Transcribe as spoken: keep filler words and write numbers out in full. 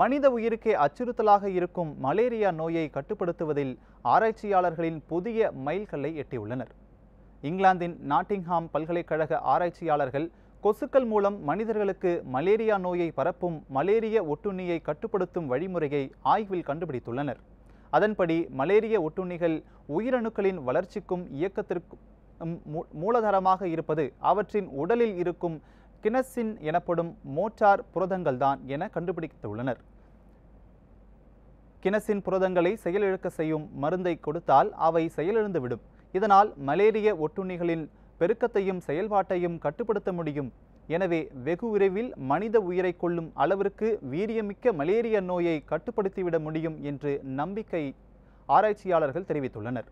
மனித உயிருக்கு அச்சுறுத்தலாக இருக்கும் மலேரியா நோயை கட்டுப்படுத்துவதில் ஆராய்ச்சியாளர்களின் புதிய மைல்கல்லை எட்டியுள்ளனர். இங்கிலாந்தின் நாட்டிங்ஹாம் பல்கலைக்கழக ஆராய்ச்சியாளர்கள் கொசுக்கள் மூலம் மனிதர்களுக்கு மலேரியா நோயை பரப்பும் மலேரிய ஒட்டுண்ணியை கட்டுப்படுத்தும் வழிமுறையை ஆய்வில் கண்டுபிடித்துள்ளனர். அதன்படி மலேரிய ஒட்டுண்ணிகள் உயிரணுக்களின் வளர்ச்சிக்கும் இயக்கத்திற்கும் மூலதரமாக இருப்பது அவற்றின் உடலில் இருக்கும் கினசின் எனப்படும் மோட்டார் புரதங்கள்தான் என கண்டுபிடித்துள்ளனர். கினசின் புரதங்களை செயலிழக்க செய்யும் மருந்தை கொடுத்தால் அவை செயலிழந்துவிடும். இதனால் மலேரிய ஒட்டுண்ணிகளின் பெருக்கத்தையும் செயல்பாட்டையும் கட்டுப்படுத்த முடியும். எனவே வெகு விரைவில் மனித உயிரை கொள்ளும் அளவிற்கு வீரியமிக்க மலேரியா நோயை கட்டுப்படுத்திவிட முடியும் என்று நம்பிக்கை ஆராய்ச்சியாளர்கள் தெரிவித்துள்ளனர்.